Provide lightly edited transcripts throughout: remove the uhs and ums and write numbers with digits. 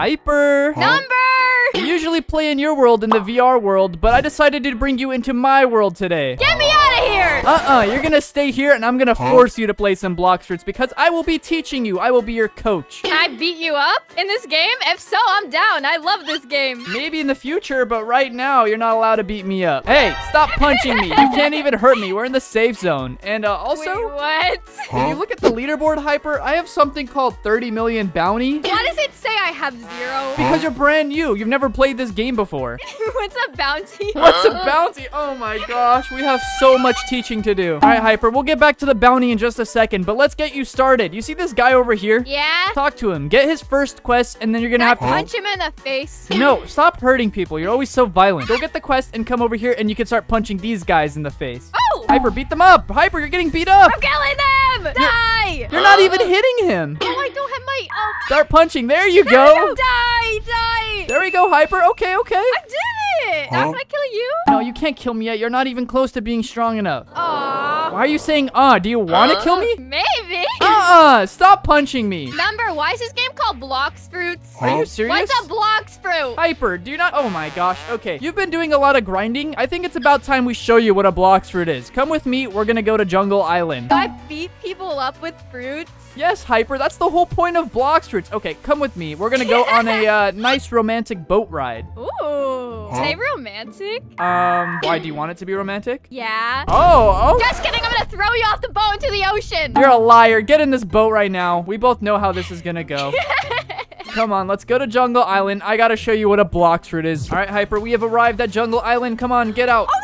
Hyper. Number! We usually play in your world, in the VR world, but I decided to bring you into my world today. Get me out of here! You're gonna stay here, and I'm gonna force you to play some Blox Fruits because I will be teaching you. I will be your coach. Can I beat you up in this game? If so, I'm down. I love this game. Maybe in the future, but right now, you're not allowed to beat me up. Hey, stop punching me. You can't even hurt me. We're in the safe zone. And also... Wait, what? If you look at the leaderboard, Hyper, I have something called 30 million bounty. Why does it say I have zero? Because you're brand new. You've never played this game before. What's a bounty? What's a bounty? Oh my gosh, we have so much teaching to do. All right, Hyper, we'll get back to the bounty in just a second, but let's get you started. You see this guy over here? Yeah. Talk to him. Get his first quest, and then you're gonna have to punch him in the face. No, stop hurting people. You're always so violent. Go get the quest and come over here, and you can start punching these guys in the face. Oh! Hyper, beat them up. Hyper, you're getting beat up. I'm killing them. Die! You're not even hitting him. Oh, I don't have my... Oh. Start punching. There you go. Die. There we go, Hyper. Okay. I did it. Now can I kill you? No, you can't kill me yet. You're not even close to being strong enough. Aww. Why are you saying, do you want to kill me? Maybe. Stop punching me. Number, why is this game called Blox Fruits? Are you serious? What's a Blox Fruit? Hyper, do you not... Oh, my gosh. Okay, you've been doing a lot of grinding. I think it's about time we show you what a Blox Fruit is. Come with me. We're going to go to Jungle Island. Do I beat people up with fruits? Yes, Hyper. That's the whole point of Blox Fruits. Okay, come with me. We're going to go on a nice romantic boat ride. Ooh. Is it romantic? Why? Do you want it to be romantic? Yeah. Oh. Just kidding. I'm going to throw you off the boat into the ocean. You're a liar. Get in this boat right now. We both know how this is going to go. Come on, let's go to Jungle Island. I got to show you what a Blox Fruit is. All right, Hyper. We have arrived at Jungle Island. Come on, get out. Oh,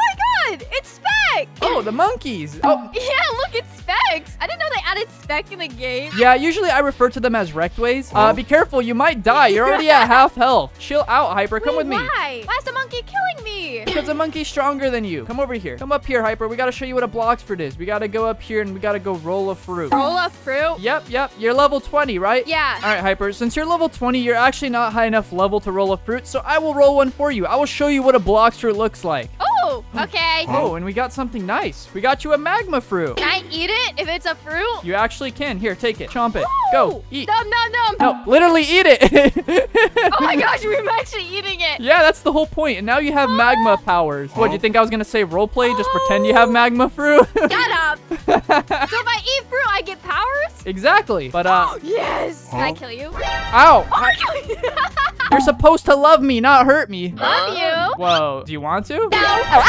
my God. It's Speck. Oh, the monkeys. Oh. Yeah, look. It's Specks. I didn't know they added Speck in the game. Yeah, usually I refer to them as Rectways. Be careful. You might die. You're already at half health. Chill out, Hyper. Come with me. Why is the monkey killing me? Because the monkey's stronger than you. Come over here. Come up here, Hyper. We got to show you what a Blox Fruit is. We got to go up here and we got to go roll a fruit. Roll a fruit? Yep. You're level 20, right? Yeah. All right, Hyper. Since you're level 20, you're actually not high enough level to roll a fruit. So I will roll one for you. I will show you what a Blox Fruit looks like. Oh, okay. Oh, and we got something nice. We got you a magma fruit. Can I eat it if it's a fruit? You actually can. Here, take it. Chomp it. Ooh. Go. Eat. Nom. No, literally eat it. Oh my gosh, we're actually eating it. Yeah, that's the whole point. And now you have magma powers. What, do you think I was going to say roleplay? Just pretend you have magma fruit? Shut up. So if I eat fruit, I get powers? Exactly. But, Yes. Can I kill you? Ow. Oh my God. You're supposed to love me, not hurt me. Love you. Whoa. Do you want to? No.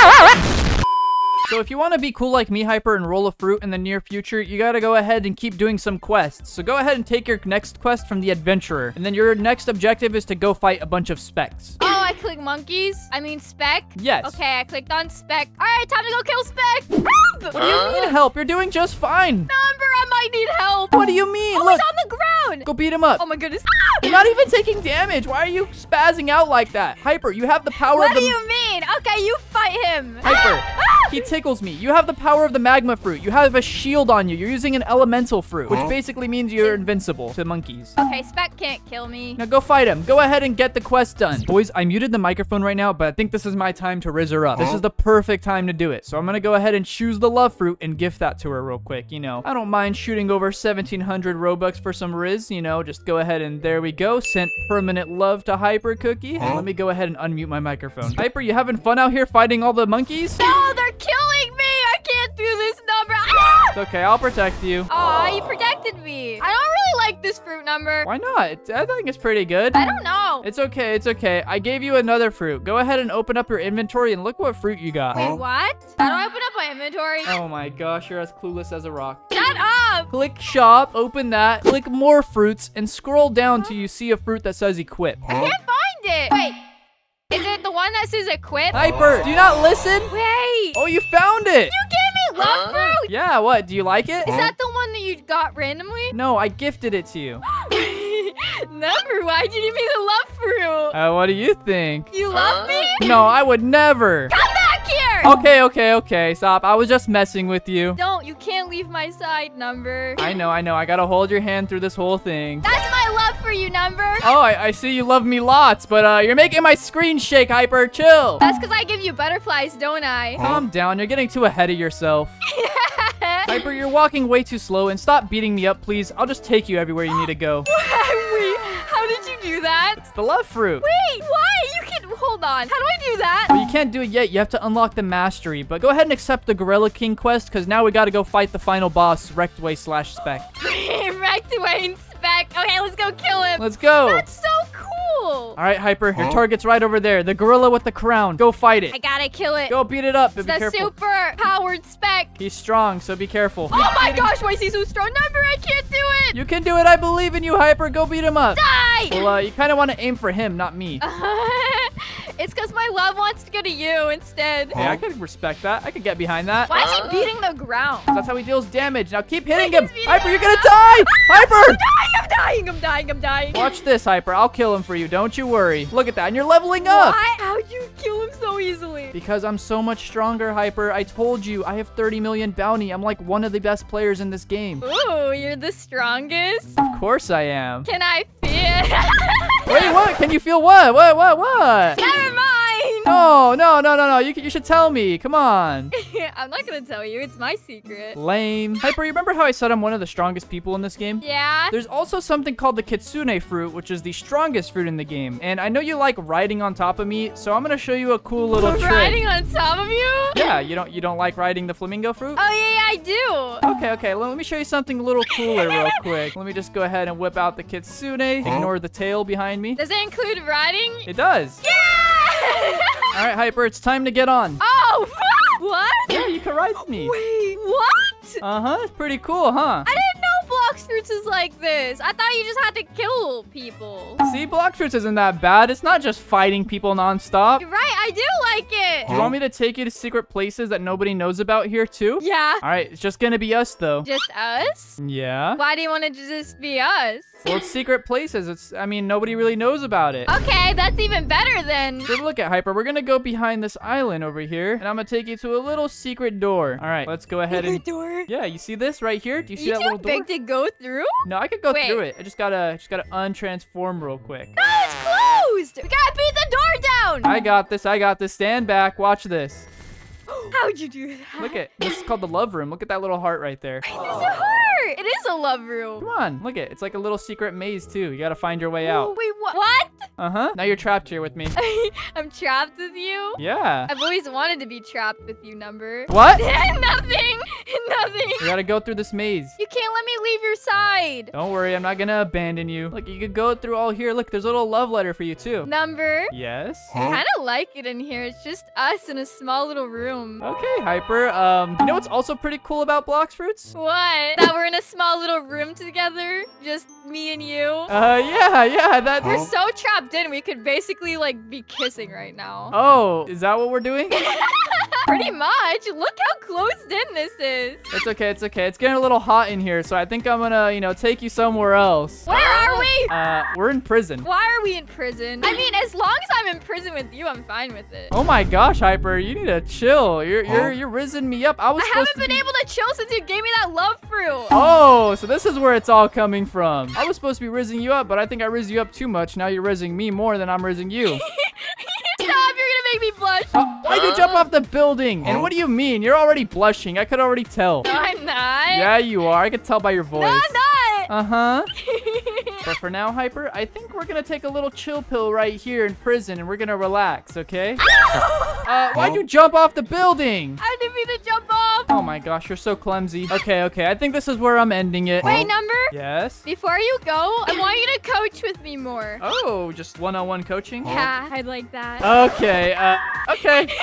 So if you want to be cool like me, Hyper, and roll a fruit in the near future, you got to go ahead and keep doing some quests. So go ahead and take your next quest from the adventurer. And then your next objective is to go fight a bunch of Specks. Oh, I click monkeys? I mean Speck? Yes. Okay, I clicked on Speck. All right, time to go kill Speck. Help! What do you mean help? You're doing just fine. Number, I might need help. What do you mean? Oh, look, he's on the ground. Go beat him up. Oh my goodness. You're not even taking damage. Why are you spazzing out like that? Hyper, you have the power of the... What do you mean? Okay, you fight him. Hyper, he tickles me. You have the power of the magma fruit. You have a shield on you. You're using an elemental fruit, which basically means you're invincible to monkeys. Okay, Speck can't kill me. Now go fight him. Go ahead and get the quest done. Boys, I muted the microphone right now, but I think this is my time to riz her up. This is the perfect time to do it. So I'm going to go ahead and choose the love fruit and gift that to her real quick. You know, I don't mind shooting over 1,700 Robux for some riz. You know, just go ahead and there we go. Sent permanent love to Hyper Cookie. And let me go ahead and unmute my microphone. Hyper, you having fun out here fighting all the monkeys? No, they're killing me! I can't do this, Number! Ah! It's okay, I'll protect you. Aw, you protected me. I don't really like this fruit, Number. Why not? I think it's pretty good. I don't know. It's okay. I gave you another fruit. Go ahead and open up your inventory and look what fruit you got. Wait, what? How do I open up my inventory? Oh my gosh, you're as clueless as a rock. Shut up! Click shop, open that, click more fruits, and scroll down till you see a fruit that says equip. I can't find it! Wait. Is it the one that says equip? Hyper, do you not listen? Wait. Oh, you found it. You gave me love fruit. Yeah, what? Do you like it? Is that the one that you got randomly? No, I gifted it to you. Number, why did you give me the love fruit? What do you think? You love me? No, I would never. Come back here. Okay. Stop. I was just messing with you. Don't. You can't leave my side, Number. I know. I got to hold your hand through this whole thing. That's my love for you, Number. Oh, I see you love me lots, but you're making my screen shake, Hyper. Chill. That's because I give you butterflies, don't I? Calm down. You're getting too ahead of yourself. Hyper, you're walking way too slow, and stop beating me up, please. I'll just take you everywhere you need to go. Wait, how did you do that? that? It's the love fruit. Wait, what? You can... Hold on. How do I do that? Well, you can't do it yet. You have to unlock the mastery. But go ahead and accept the Gorilla King quest, because now we got to go fight the final boss, Rectway/Spec. Rectway and Spec. Okay, let's go kill him. Let's go. That's so cool. All right, Hyper. Your target's right over there. The gorilla with the crown. Go fight it. I gotta kill it. Go beat it up. It's the super powered Spec. He's strong, so be careful. Oh my gosh, why is he so strong? Never, I can't do it. You can do it. I believe in you, Hyper. Go beat him up. Die. Well, you kind of want to aim for him, not me. It's because my love wants to go to you instead. Yeah, I can respect that. I can get behind that. Why is he beating the ground? That's how he deals damage. Now keep hitting him. Hyper, you're gonna die. Hyper. I'm dying. Watch this, Hyper. I'll kill him for you. Don't you worry. Look at that. And you're leveling up. Why? How'd you kill him so easily? Because I'm so much stronger, Hyper. I told you. I have 30 million bounty. I'm like one of the best players in this game. Ooh, you're the strongest? Of course I am. Can I feel? Wait, what? Can you feel what? What? Never mind. No. You should tell me. Come on. I'm not gonna tell you. It's my secret. Lame. Hyper, you remember how I said I'm one of the strongest people in this game? Yeah. There's also something called the kitsune fruit, which is the strongest fruit in the game. And I know you like riding on top of me, so I'm gonna show you a cool little trick. Riding on top of you? Yeah. You don't like riding the flamingo fruit? Oh yeah, I do. Okay. Let me show you something a little cooler real quick. Let me just go ahead and whip out the kitsune. Ignore the tail behind me. Does it include riding? It does. Yeah. All right, Hyper. It's time to get on. Oh. What? Yeah, you can ride me. Wait, what? Uh-huh, it's pretty cool, huh? I didn't know Blox Fruits is like this. I thought you just had to kill people. See, Blox Fruits isn't that bad. It's not just fighting people nonstop. You're right, I do like it. Do you want me to take you to secret places that nobody knows about here, too? Yeah. All right, it's just gonna be us, though. Just us? Yeah. Why do you want to just be us? Well, it's secret places. Nobody really knows about it. Okay, that's even better then. Good look at Hyper. We're going to go behind this island over here, and I'm going to take you to a little secret door. All right, let's go ahead and... door? Yeah, you see this right here? Do you see that little door? You too big to go through? No, I could go through it. I just gotta untransform real quick. No, it's closed. We gotta beat the door down. I got this. Stand back. Watch this. How'd you do that? Look at... This is called the love room. Look at that little heart right there. There's a heart. It is a love room. Come on, look at it. It's like a little secret maze, too. You gotta find your way out. Wait, what? Uh-huh. Now you're trapped here with me. I'm trapped with you? Yeah. I've always wanted to be trapped with you, number. What? Nothing. You gotta go through this maze. You can't let me leave your side. Don't worry, I'm not gonna abandon you. Look, you could go through all here. Look, there's a little love letter for you, too. Number? Yes? I kind of like it in here. It's just us in a small little room. Okay, Hyper. You know what's also pretty cool about Blox Fruits? What? That we're in a small little room together, just me and you. Yeah, that's... We're so trapped in, we could basically, like, be kissing right now. Oh, is that what we're doing? Pretty much. Look how closed in this is. It's okay. It's getting a little hot in here, so I think I'm gonna, take you somewhere else. Where are we? We're in prison. Why are we in prison? As long as I'm in prison with you, I'm fine with it. Oh my gosh, Hyper, you need to chill. You're rizzing me up. I haven't been able to chill since you gave me that love fruit. Oh, so this is where it's all coming from. I was supposed to be rizzing you up, but I think I rizzed you up too much. Now you're rizzing me more than I'm rizzing you. Make me blush. Why'd you jump off the building? And what do you mean? You're already blushing. I could already tell. No, I'm not. Yeah, you are. I could tell by your voice. No, I'm not. But for now, Hyper, I think we're gonna take a little chill pill right here in prison, and we're gonna relax, okay? Why'd you jump off the building? I didn't mean to jump off. Oh my gosh, you're so clumsy. Okay, I think this is where I'm ending it. Wait, number? Yes? Before you go, I want you to coach with me more. Oh, just one-on-one coaching? Yeah, I'd like that. Okay.